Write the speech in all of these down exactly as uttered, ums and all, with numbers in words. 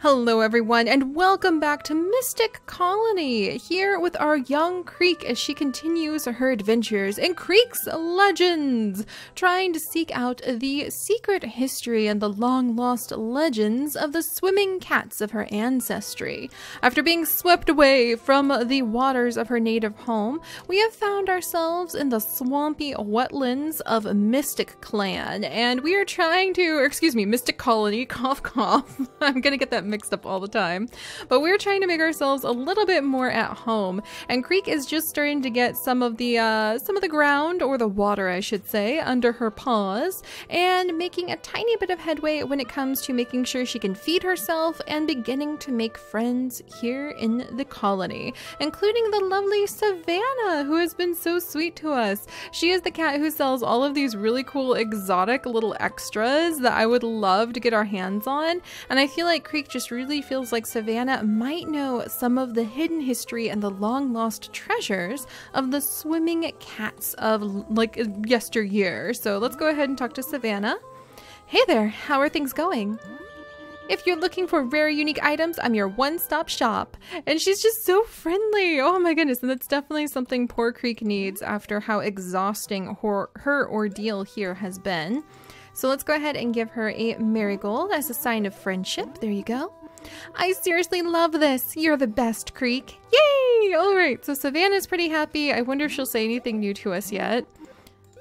Hello everyone and welcome back to Mystic Colony, here with our young Creek as she continues her adventures in Creek's Legends, trying to seek out the secret history and the long-lost legends of the swimming cats of her ancestry. After being swept away from the waters of her native home, we have found ourselves in the swampy wetlands of Mystic Clan, and we are trying to, or excuse me, Mystic Colony, cough cough, I'm gonna get that mixed up all the time, but we're trying to make ourselves a little bit more at home, and Creek is just starting to get some of the uh, some of the ground, or the water I should say, under her paws, and making a tiny bit of headway when it comes to making sure she can feed herself and beginning to make friends here in the colony, including the lovely Savannah, who has been so sweet to us. She is the cat who sells all of these really cool exotic little extras that I would love to get our hands on, and I feel like Creek just really feels like Savannah might know some of the hidden history and the long-lost treasures of the swimming cats of like yesteryear. So let's go ahead and talk to Savannah. Hey there, how are things going? If you're looking for rare, unique items, I'm your one-stop shop. And she's just so friendly. Oh my goodness. And that's definitely something poor Creek needs after how exhausting her, her ordeal here has been. So let's go ahead and give her a marigold as a sign of friendship. There you go. I seriously love this. You're the best, Creek. Yay! All right, so Savannah's pretty happy. I wonder if she'll say anything new to us yet.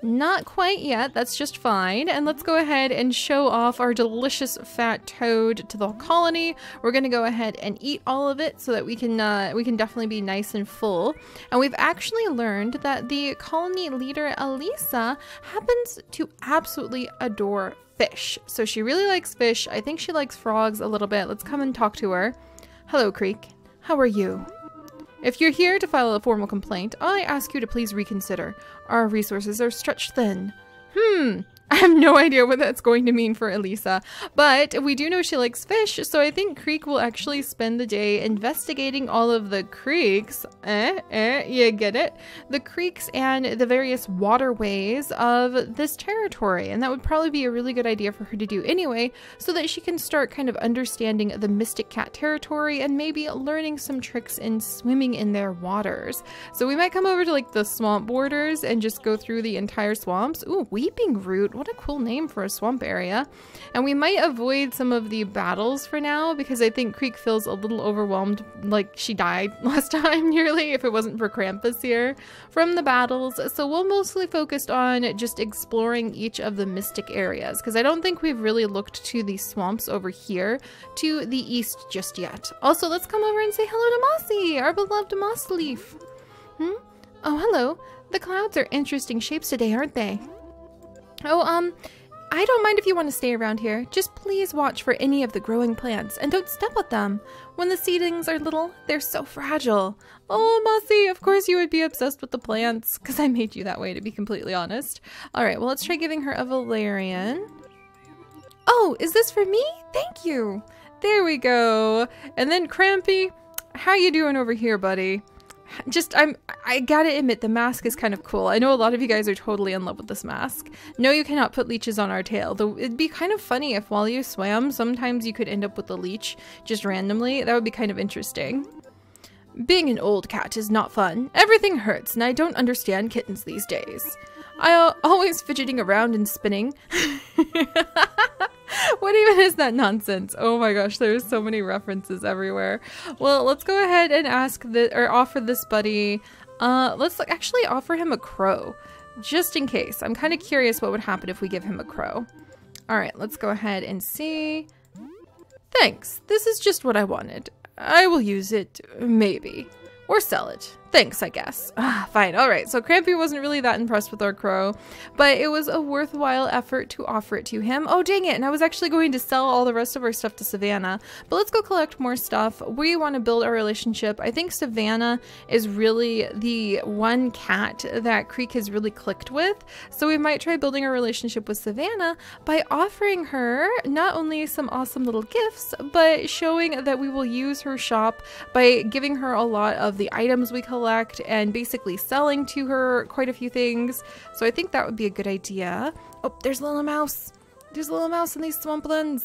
Not quite yet. That's just fine. And let's go ahead and show off our delicious fat toad to the colony. We're going to go ahead and eat all of it so that we can uh, we can definitely be nice and full. And we've actually learned that the colony leader Alisa happens to absolutely adore fish. So she really likes fish. I think she likes frogs a little bit. Let's come and talk to her. Hello, Creek. How are you? If you're here to file a formal complaint, I ask you to please reconsider. Our resources are stretched thin. Hmm, I have no idea what that's going to mean for Alisa, but we do know she likes fish, so I think Creek will actually spend the day investigating all of the creeks, eh, eh, you get it? The creeks and the various waterways of this territory, and that would probably be a really good idea for her to do anyway, so that she can start kind of understanding the Mystic Cat territory and maybe learning some tricks in swimming in their waters. So we might come over to like the swamp borders and just go through the entire swamps. Ooh, weeping root. What a cool name for a swamp area. And we might avoid some of the battles for now because I think Creek feels a little overwhelmed, like she died last time nearly if it wasn't for Krampus here from the battles. So we'll mostly focus on just exploring each of the mystic areas because I don't think we've really looked to the swamps over here to the east just yet. Also, let's come over and say hello to Mossy, our beloved Moss Leaf. Hmm? Oh, hello. The clouds are interesting shapes today, aren't they? Oh, um, I don't mind if you want to stay around here. Just please watch for any of the growing plants and don't step on them. When the seedlings are little, they're so fragile. Oh, Mossy, of course you would be obsessed with the plants because I made you that way, to be completely honest. All right, well, let's try giving her a valerian. Oh, is this for me? Thank you. There we go. And then Krampy, how you doing over here, buddy? Just, I'm, I gotta admit, the mask is kind of cool. I know a lot of you guys are totally in love with this mask. No, you cannot put leeches on our tail, though it'd be kind of funny if while you swam, sometimes you could end up with a leech just randomly. That would be kind of interesting. Being an old cat is not fun. Everything hurts, and I don't understand kittens these days. I'm always fidgeting around and spinning. What even is that nonsense? Oh my gosh, there's so many references everywhere. Well, let's go ahead and ask the or offer this buddy. Uh, let's actually offer him a crow, just in case. I'm kind of curious what would happen if we give him a crow. All right, let's go ahead and see. Thanks. This is just what I wanted. I will use it, maybe. Or sell it. Thanks, I guess. Ah, fine. All right, so Krampy wasn't really that impressed with our crow, but it was a worthwhile effort to offer it to him. Oh, dang it. And I was actually going to sell all the rest of our stuff to Savannah, but let's go collect more stuff. We want to build our relationship. I think Savannah is really the one cat that Creek has really clicked with, so we might try building a relationship with Savannah by offering her not only some awesome little gifts, but showing that we will use her shop by giving her a lot of the items we collect and basically selling to her quite a few things. So I think that would be a good idea. Oh, there's a little mouse. There's a little mouse in these swamplands.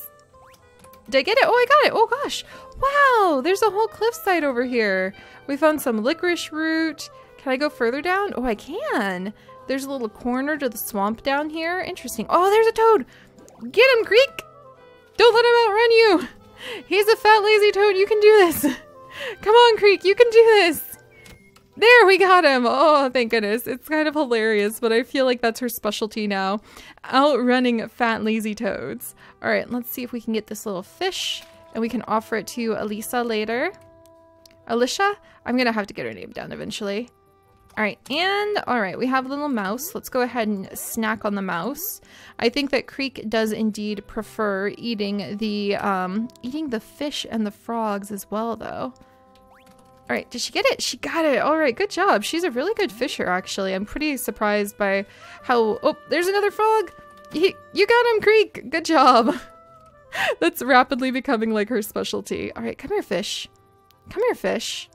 Did I get it? Oh, I got it. Oh, gosh. Wow, there's a whole cliffside over here. We found some licorice root. Can I go further down? Oh, I can. There's a little corner to the swamp down here. Interesting. Oh, there's a toad. Get him, Creek. Don't let him outrun you. He's a fat, lazy toad. You can do this. Come on, Creek. You can do this. There, we got him. Oh, thank goodness. It's kind of hilarious, but I feel like that's her specialty now. Outrunning fat, lazy toads. All right, let's see if we can get this little fish, and we can offer it to Alisa later. Alicia? I'm going to have to get her name down eventually. All right, and all right, we have a little mouse. Let's go ahead and snack on the mouse. I think that Creek does indeed prefer eating the, um, eating the fish and the frogs as well, though. All right, did she get it? She got it. All right, good job. She's a really good fisher, actually. I'm pretty surprised by how... Oh, there's another frog. He, you got him, Creek. Good job. That's rapidly becoming like her specialty. All right, come here, fish. Come here, fish.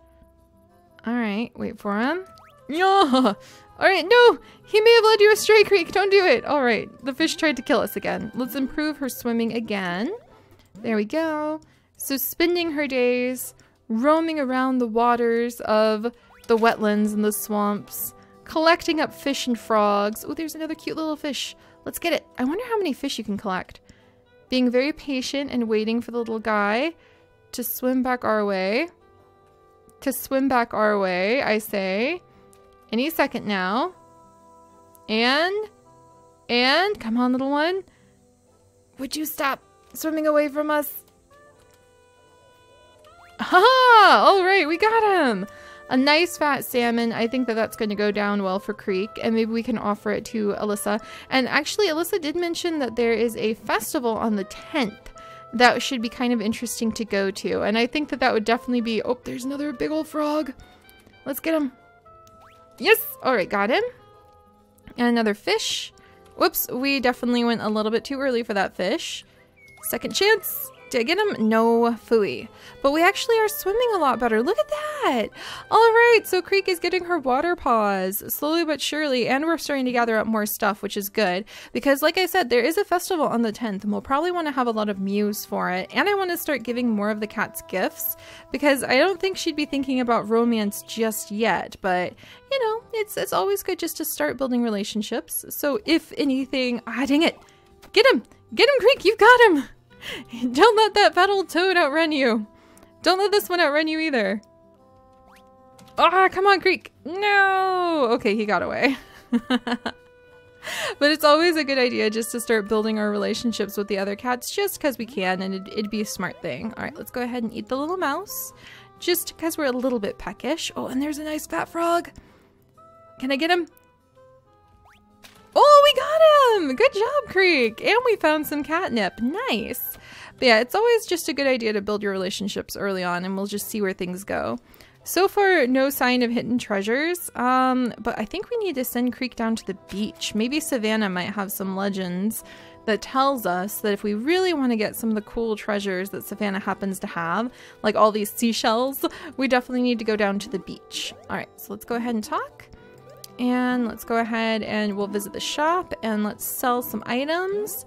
All right, wait for him. Yeah. All right, no. He may have led you astray, Creek. Don't do it. All right, the fish tried to kill us again. Let's improve her swimming again. There we go. So spending her days... roaming around the waters of the wetlands and the swamps, collecting up fish and frogs. Oh, there's another cute little fish. Let's get it. I wonder how many fish you can collect. Being very patient and waiting for the little guy to swim back our way. To swim back our way, I say. Any second now. And, and, come on, little one. Would you stop swimming away from us? Ha! All right, we got him! A nice fat salmon. I think that that's going to go down well for Creek, and maybe we can offer it to Alisa. And actually, Alisa did mention that there is a festival on the tenth that should be kind of interesting to go to, and I think that that would definitely be... Oh, there's another big old frog! Let's get him! Yes! All right, got him. And another fish. Whoops, we definitely went a little bit too early for that fish. Second chance! Did I get him? No, phooey. But we actually are swimming a lot better. Look at that. All right, so Creek is getting her water paws slowly but surely, and we're starting to gather up more stuff, which is good because, like I said, there is a festival on the tenth, and we'll probably want to have a lot of mews for it. And I want to start giving more of the cat's gifts because I don't think she'd be thinking about romance just yet. But you know, it's it's always good just to start building relationships. So if anything, ah, dang it, get him, get him, Creek, you've got him. Don't let that fat old toad outrun you. Don't let this one outrun you either. Ah, come on, Creek. No! Okay, he got away. But it's always a good idea just to start building our relationships with the other cats just because we can, and it'd, it'd be a smart thing. All right, let's go ahead and eat the little mouse just because we're a little bit peckish. Oh, and there's a nice fat frog. Can I get him? Oh, we got him! Good job, Creek! And we found some catnip. Nice! But yeah, it's always just a good idea to build your relationships early on, and we'll just see where things go. So far, no sign of hidden treasures, um, but I think we need to send Creek down to the beach. Maybe Savannah might have some legends that tells us that if we really want to get some of the cool treasures that Savannah happens to have, like all these seashells, we definitely need to go down to the beach. Alright, so let's go ahead and talk. And let's go ahead and we'll visit the shop and let's sell some items.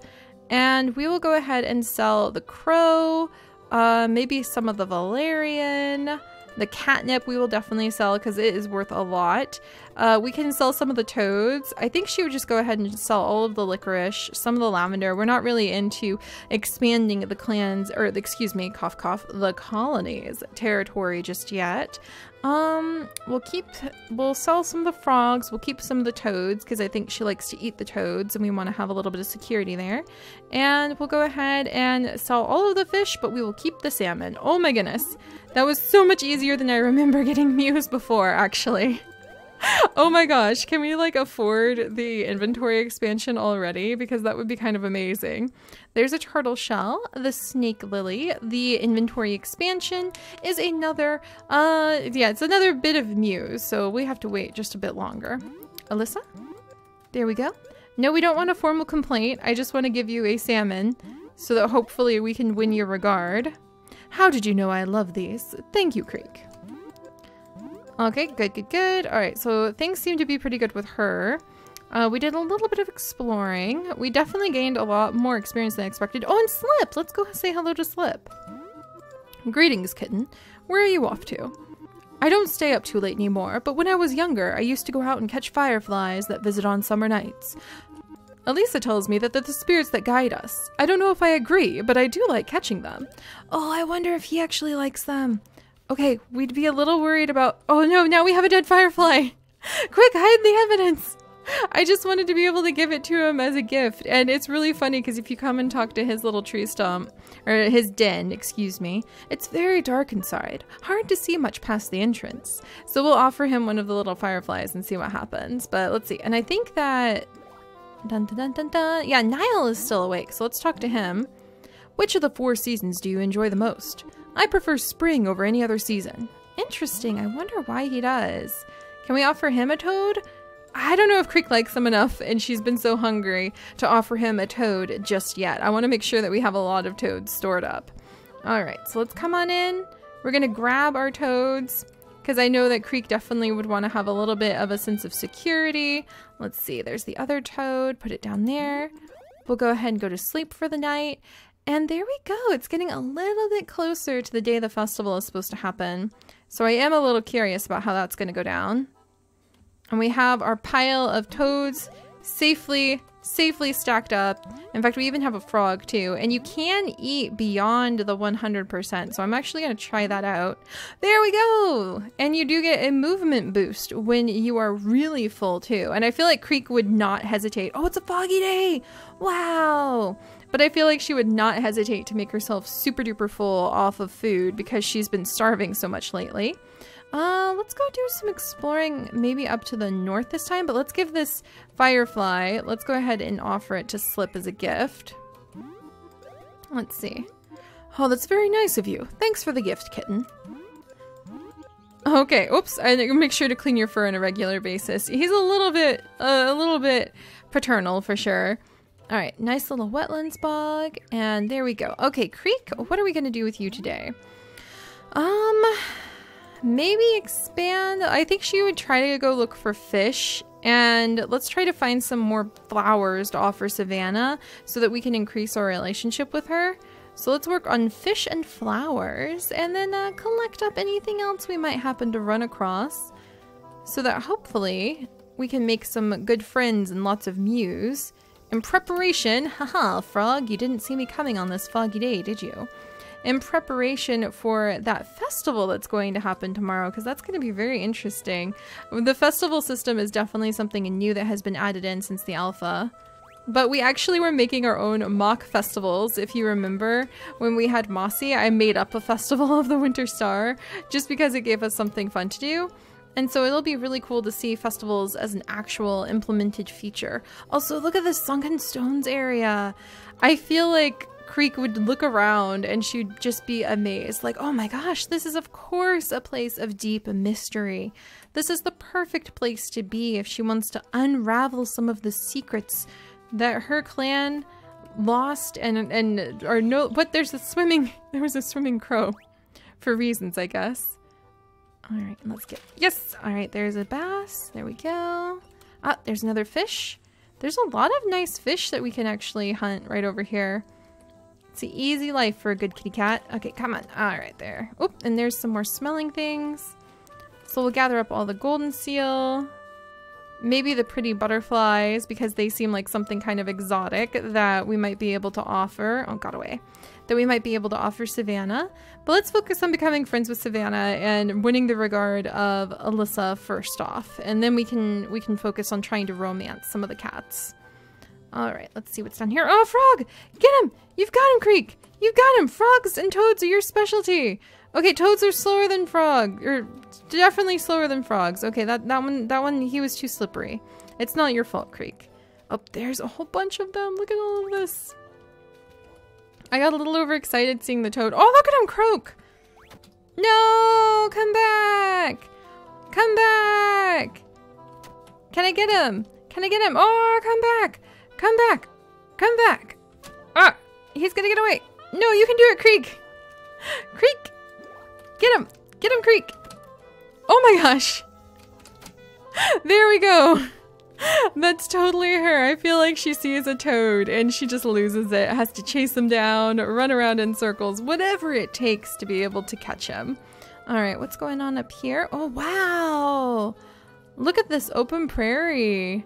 And we will go ahead and sell the crow, uh, maybe some of the valerian, the catnip we will definitely sell because it is worth a lot. Uh, we can sell some of the toads. I think she would just go ahead and sell all of the licorice, some of the lavender. We're not really into expanding the clans, or excuse me, cough cough, the colony's territory just yet. Um, we'll keep, we'll sell some of the frogs, we'll keep some of the toads, because I think she likes to eat the toads, and we want to have a little bit of security there. And we'll go ahead and sell all of the fish, but we will keep the salmon. Oh my goodness, that was so much easier than I remember getting mews before, actually. Oh my gosh, can we like afford the inventory expansion already? Because that would be kind of amazing. There's a turtle shell, the snake lily, the inventory expansion is another, uh, yeah, it's another bit of mews, so we have to wait just a bit longer. Alisa? There we go. No, we don't want a formal complaint. I just want to give you a salmon so that hopefully we can win your regard. How did you know I love these? Thank you, Creek. Okay, good, good, good. All right, so things seem to be pretty good with her. Uh, we did a little bit of exploring. We definitely gained a lot more experience than expected. Oh, and Slip! Let's go say hello to Slip. Greetings, kitten. Where are you off to? I don't stay up too late anymore, but when I was younger, I used to go out and catch fireflies that visit on summer nights. Alisa tells me that they're the spirits that guide us. I don't know if I agree, but I do like catching them. Oh, I wonder if he actually likes them. Okay, we'd be a little worried about... Oh no, now we have a dead firefly! Quick, hide the evidence! I just wanted to be able to give it to him as a gift, and it's really funny because if you come and talk to his little tree stump, or his den, excuse me, it's very dark inside, hard to see much past the entrance. So we'll offer him one of the little fireflies and see what happens, but let's see. And I think that... Dun, dun, dun, dun, dun. Yeah, Niall is still awake, so let's talk to him. Which of the four seasons do you enjoy the most? I prefer spring over any other season. Interesting, I wonder why he does. Can we offer him a toad? I don't know if Creek likes him enough, and she's been so hungry to offer him a toad just yet. I want to make sure that we have a lot of toads stored up. All right, so let's come on in. We're going to grab our toads, because I know that Creek definitely would want to have a little bit of a sense of security. Let's see, there's the other toad. Put it down there. We'll go ahead and go to sleep for the night. And there we go. It's getting a little bit closer to the day the festival is supposed to happen. So I am a little curious about how that's going to go down. And we have our pile of toads safely, safely stacked up. In fact, we even have a frog too. And you can eat beyond the one hundred percent. So I'm actually going to try that out. There we go. And you do get a movement boost when you are really full too. And I feel like Creek would not hesitate. Oh, it's a foggy day. Wow. But I feel like she would not hesitate to make herself super duper full off of food because she's been starving so much lately. Uh, let's go do some exploring, maybe up to the north this time, but let's give this firefly, let's go ahead and offer it to Slip as a gift. Let's see. Oh, that's very nice of you. Thanks for the gift, kitten. Okay, oops, I make sure to clean your fur on a regular basis. He's a little bit, uh, a little bit paternal for sure. All right, nice little wetlands bog, and there we go. Okay, Creek, what are we gonna do with you today? Um... Maybe expand. I think she would try to go look for fish, and let's try to find some more flowers to offer Savannah so that we can increase our relationship with her. So let's work on fish and flowers, and then uh, collect up anything else we might happen to run across so that hopefully we can make some good friends and lots of mews. In preparation, haha, frog, you didn't see me coming on this foggy day, did you? In preparation for that festival that's going to happen tomorrow, because that's going to be very interesting. The festival system is definitely something new that has been added in since the alpha. But we actually were making our own mock festivals, if you remember. When we had Mossy, I made up a festival of the Winter Star just because it gave us something fun to do. And so it'll be really cool to see festivals as an actual implemented feature. Also, look at the Sunken Stones area. I feel like Creek would look around and she'd just be amazed, like, oh my gosh, this is of course a place of deep mystery. This is the perfect place to be if she wants to unravel some of the secrets that her clan lost and and or no but there's a swimming there was a swimming crow for reasons, I guess. All right, let's get yes all right there's a bass. There we go. Ah, there's another fish. There's a lot of nice fish that we can actually hunt right over here. It's an easy life for a good kitty cat. Okay, come on. All right, there. Oop, and there's some more smelling things. So we'll gather up all the golden seal. Maybe the pretty butterflies, because they seem like something kind of exotic that we might be able to offer. Oh, got away. That we might be able to offer Savannah. But let's focus on becoming friends with Savannah and winning the regard of Alisa first off. And then we can, we can focus on trying to romance some of the cats. All right, let's see what's down here. Oh, frog! Get him! You've got him, Creek! You've got him! Frogs and toads are your specialty! Okay, toads are slower than frogs. Or definitely slower than frogs. Okay, that, that one, that one, he was too slippery. It's not your fault, Creek. Oh, there's a whole bunch of them. Look at all of this. I got a little overexcited seeing the toad. Oh, look at him croak! No! Come back! Come back! Can I get him? Can I get him? Oh, come back! Come back! Come back! Ah! He's gonna get away! No, you can do it, Creek! Creek! Get him! Get him, Creek! Oh my gosh! There we go! That's totally her. I feel like she sees a toad and she just loses it, has to chase him down, run around in circles, whatever it takes to be able to catch him. All right, what's going on up here? Oh, wow. Look at this open prairie.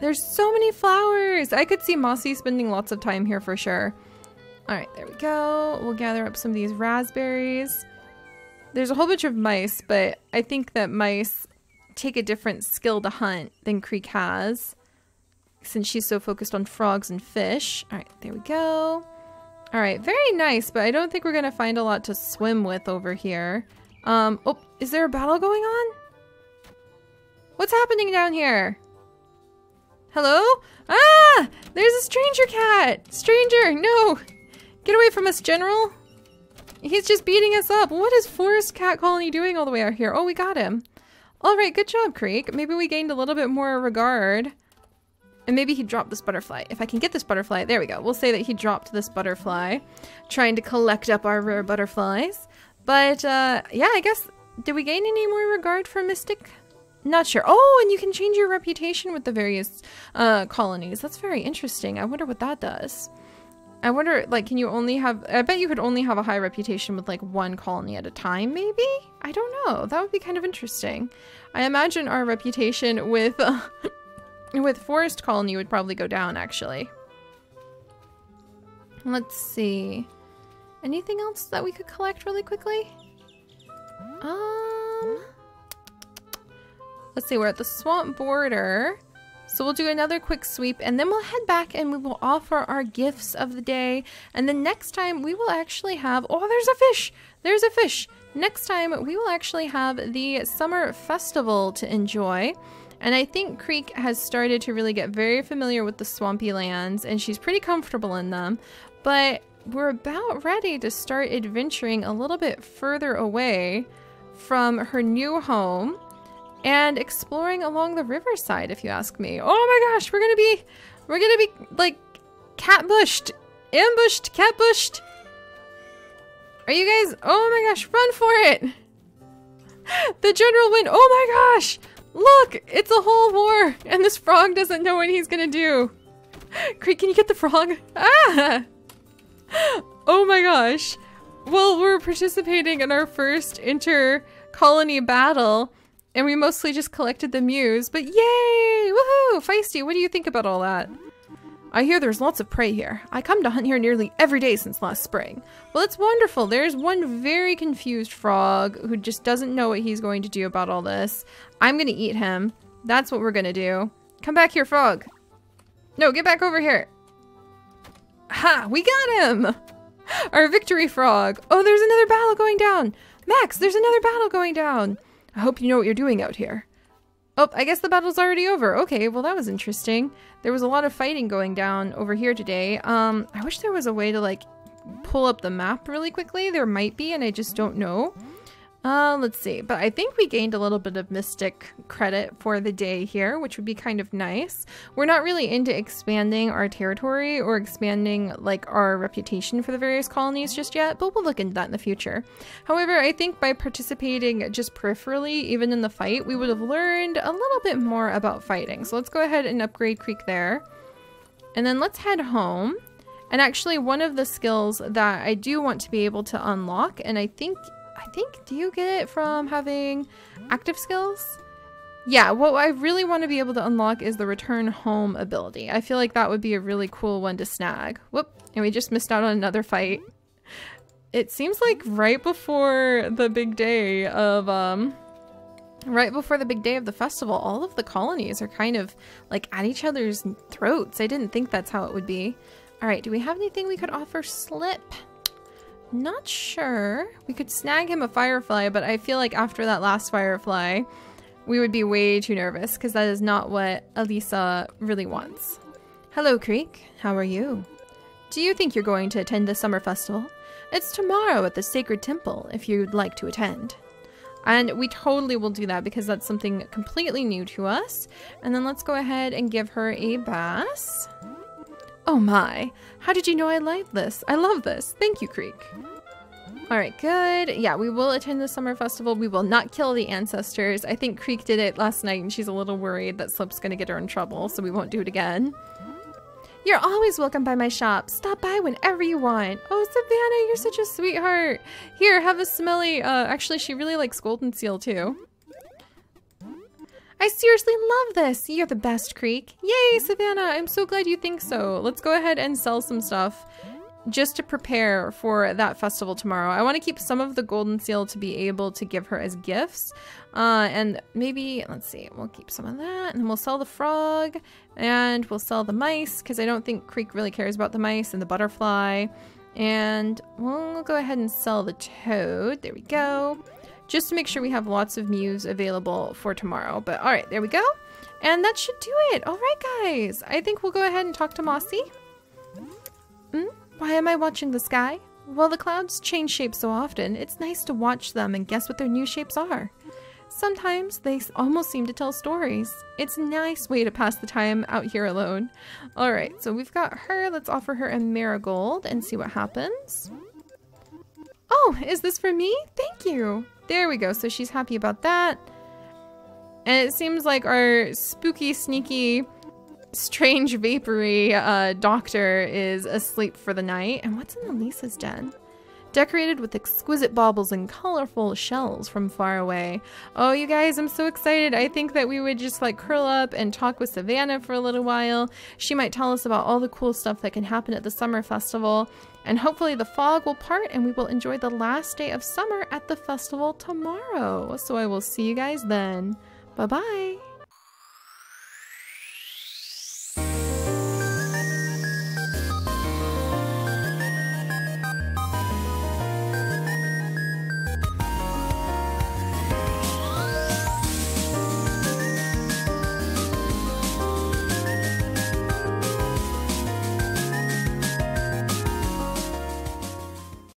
There's so many flowers. I could see Mossy spending lots of time here for sure. All right, there we go. We'll gather up some of these raspberries. There's a whole bunch of mice, but I think that mice take a different skill to hunt than Creek has, since she's so focused on frogs and fish. All right, there we go. All right, very nice, but I don't think we're gonna find a lot to swim with over here. Um, oh, is there a battle going on? What's happening down here? Hello? Ah! There's a stranger cat! Stranger, no! Get away from us, General! He's just beating us up. What is Forest Cat Colony doing all the way out here? Oh, we got him. All right, good job, Creek. Maybe we gained a little bit more regard. And maybe he dropped this butterfly. If I can get this butterfly, there we go. We'll say that he dropped this butterfly, trying to collect up our rare butterflies. But uh, yeah, I guess, did we gain any more regard for Mystic? Not sure. Oh, and you can change your reputation with the various uh, colonies. That's very interesting. I wonder what that does. I wonder, like, can you only have... I bet you could only have a high reputation with, like, one colony at a time, maybe? I don't know. That would be kind of interesting. I imagine our reputation with uh, with Forest Colony would probably go down, actually. Let's see. Anything else that we could collect really quickly? Um... Let's see, we're at the swamp border. So we'll do another quick sweep and then we'll head back and we will offer our gifts of the day. And then next time we will actually have, oh, there's a fish, there's a fish. Next time we will actually have the summer festival to enjoy. And I think Creek has started to really get very familiar with the swampy lands and she's pretty comfortable in them, but we're about ready to start adventuring a little bit further away from her new home. And exploring along the riverside, if you ask me. Oh my gosh, we're gonna be, we're gonna be like catbushed, ambushed, catbushed. Are you guys? Oh my gosh, run for it! The general went. Oh my gosh, look, it's a whole war, and this frog doesn't know what he's gonna do. Creek, can you get the frog? Ah! Oh my gosh. Well, we're participating in our first inter-colony battle. And we mostly just collected the mews, but yay! Woohoo! Feisty, what do you think about all that? I hear there's lots of prey here. I come to hunt here nearly every day since last spring. Well, it's wonderful. There's one very confused frog who just doesn't know what he's going to do about all this. I'm gonna eat him. That's what we're gonna do. Come back here, frog. No, get back over here. Ha! We got him! Our victory frog. Oh, there's another battle going down. Max, there's another battle going down. I hope you know what you're doing out here. Oh, I guess the battle's already over. Okay, well that was interesting. There was a lot of fighting going down over here today. Um, I wish there was a way to like pull up the map really quickly. There might be, and I just don't know. Uh, let's see. But I think we gained a little bit of Mystic credit for the day here, which would be kind of nice. We're not really into expanding our territory or expanding like our reputation for the various colonies just yet, but we'll look into that in the future. However, I think by participating just peripherally, even in the fight, we would have learned a little bit more about fighting. So let's go ahead and upgrade Creek there. And then let's head home. And actually one of the skills that I do want to be able to unlock, and I think I think, do you get it from having active skills? Yeah, what I really want to be able to unlock is the return home ability. I feel like that would be a really cool one to snag. Whoop, and we just missed out on another fight. It seems like right before the big day of, um, right before the big day of the festival, all of the colonies are kind of like at each other's throats. I didn't think that's how it would be. All right, do we have anything we could offer Slip? Not sure. We could snag him a firefly, but I feel like after that last firefly, we would be way too nervous because that is not what Alisa really wants. Hello, Creek. How are you? Do you think you're going to attend the summer festival? It's tomorrow at the Sacred Temple if you'd like to attend. And we totally will do that because that's something completely new to us. And then let's go ahead and give her a bass. Oh my, how did you know I liked this? I love this. Thank you, Creek. Alright, good. Yeah, we will attend the summer festival. We will not kill the ancestors. I think Creek did it last night and she's a little worried that Slip's gonna get her in trouble, so we won't do it again. You're always welcome by my shop. Stop by whenever you want. Oh, Savannah, you're such a sweetheart. Here, have a smelly. Uh, actually, she really likes golden seal, too. I seriously love this. You're the best, Creek. Yay, Savannah. I'm so glad you think so. Let's go ahead and sell some stuff just to prepare for that festival tomorrow. I want to keep some of the golden seal to be able to give her as gifts. Uh, and maybe, let's see, we'll keep some of that. And we'll sell the frog. And we'll sell the mice, because I don't think Creek really cares about the mice and the butterfly. And we'll go ahead and sell the toad. There we go. Just to make sure we have lots of mews available for tomorrow. But all right, there we go. And that should do it. All right, guys. I think we'll go ahead and talk to Mossy. Hmm? Why am I watching the sky? Well, the clouds change shape so often. It's nice to watch them and guess what their new shapes are. Sometimes they almost seem to tell stories. It's a nice way to pass the time out here alone. All right, so we've got her. Let's offer her a marigold and see what happens. Oh, is this for me? Thank you. There we go. So she's happy about that. And it seems like our spooky, sneaky, strange vapory uh, doctor is asleep for the night. And what's in Alisa's den? Decorated with exquisite baubles and colorful shells from far away. Oh, you guys, I'm so excited. I think that we would just like curl up and talk with Savannah for a little while. She might tell us about all the cool stuff that can happen at the summer festival. And hopefully the fog will part and we will enjoy the last day of summer at the festival tomorrow. So I will see you guys then. Bye-bye.